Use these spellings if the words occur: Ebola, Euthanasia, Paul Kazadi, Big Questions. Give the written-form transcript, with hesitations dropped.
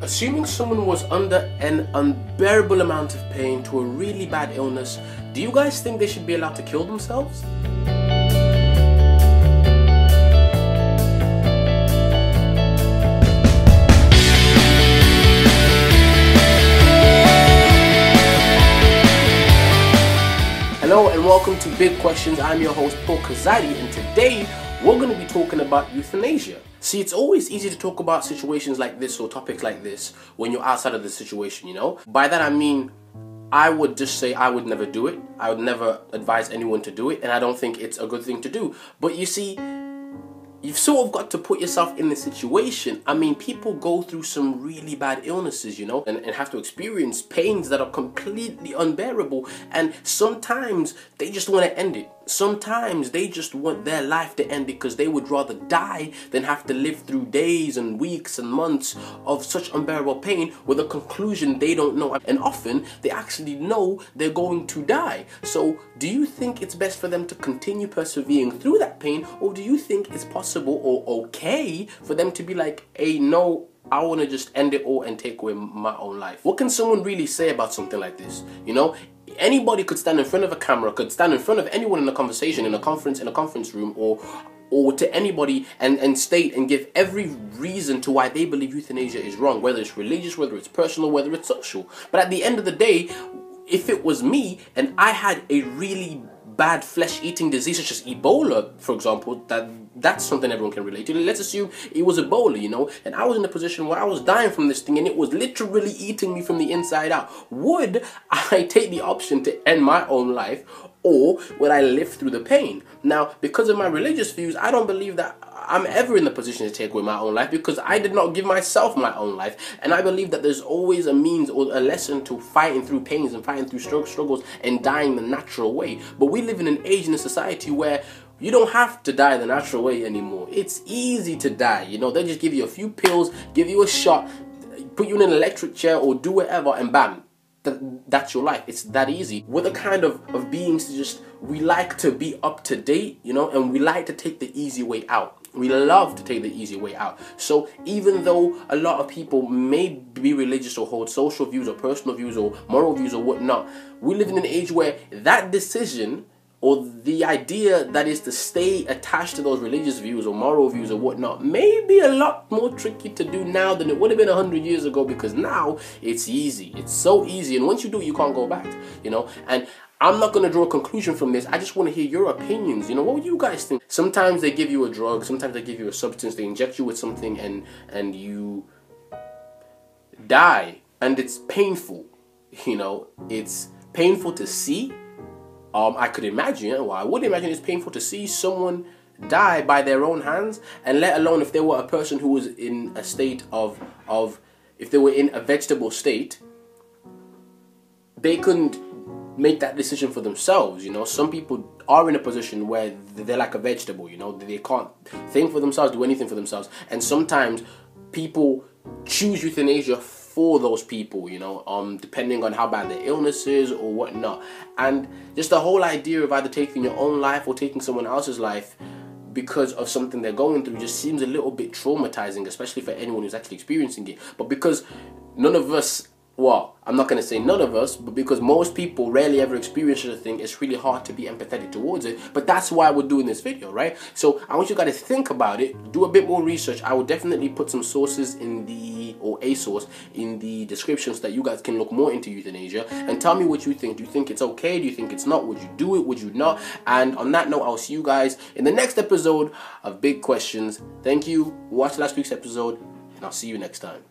Assuming someone was under an unbearable amount of pain to a really bad illness, do you guys think they should be allowed to kill themselves? Hello and welcome to Big Questions. I'm your host Paul Kazadi, and today we're going to be talking about euthanasia. See, it's always easy to talk about situations like this or topics like this when you're outside of the situation, you know? By that I mean, I would just say I would never do it. I would never advise anyone to do it, and I don't think it's a good thing to do. But you see, you've sort of got to put yourself in the situation. I mean, people go through some really bad illnesses, you know, and have to experience pains that are completely unbearable. And sometimes they just want to end it. Sometimes they just want their life to end because they would rather die than have to live through days and weeks and months of such unbearable pain with a conclusion they don't know. And often they actually know they're going to die. So do you think it's best for them to continue persevering through that pain, or do you think it's possible or okay for them to be like, hey, no, I want to just end it all and take away my own life? What can someone really say about something like this, you know? Anybody could stand in front of a camera, could stand in front of anyone in a conversation, in a conference room, or to anybody and state and give every reason to why they believe euthanasia is wrong, whether it's religious, whether it's personal, whether it's social. But at the end of the day, if it was me and I had a really bad flesh-eating disease such as Ebola, for example, that's something everyone can relate to. Let's assume it was Ebola, you know, and I was in a position where I was dying from this thing and it was literally eating me from the inside out. Would I take the option to end my own life, or would I live through the pain? Now, because of my religious views, I don't believe that I'm ever in the position to take away my own life, because I did not give myself my own life. And I believe that there's always a means or a lesson to fighting through pains and fighting through struggles and dying the natural way. But we live in an age and a society where you don't have to die the natural way anymore. It's easy to die, you know. They just give you a few pills, give you a shot, put you in an electric chair or do whatever, and bam, that's your life. It's that easy. We're the kind of beings just, we like to be up to date, you know, and we like to take the easy way out. We love to take the easy way out. So even though a lot of people may be religious or hold social views or personal views or moral views or whatnot, we live in an age where that decision or the idea that is to stay attached to those religious views or moral views or whatnot may be a lot more tricky to do now than it would have been 100 years ago, because now it's easy. It's so easy, and once you do it, you can't go back, you know. And I'm not going to draw a conclusion from this. I just want to hear your opinions. You know, what would you guys think? Sometimes they give you a drug, sometimes they give you a substance, they inject you with something and you die. And it's painful, you know. It's painful to see. I could imagine, well, I would imagine it's painful to see someone die by their own hands, and let alone if they were a person who was in a state of if they were in a vegetable state, they couldn't make that decision for themselves, you know. Some people are in a position where they're like a vegetable, you know. They can't think for themselves, do anything for themselves. And sometimes people choose euthanasia for those people, you know, depending on how bad their illness is or whatnot. And just the whole idea of either taking your own life or taking someone else's life because of something they're going through just seems a little bit traumatizing, especially for anyone who's actually experiencing it. But because none of us, well, I'm not going to say none of us, but because most people rarely ever experience such a thing, it's really hard to be empathetic towards it. But that's why we're doing this video, right? So I want you guys to think about it, do a bit more research. I will definitely put some sources in the, or a source in the description, so that you guys can look more into euthanasia and tell me what you think. Do you think it's okay? Do you think it's not? Would you do it? Would you not? And on that note, I'll see you guys in the next episode of Big Questions. Thank you. Watch last week's episode, and I'll see you next time.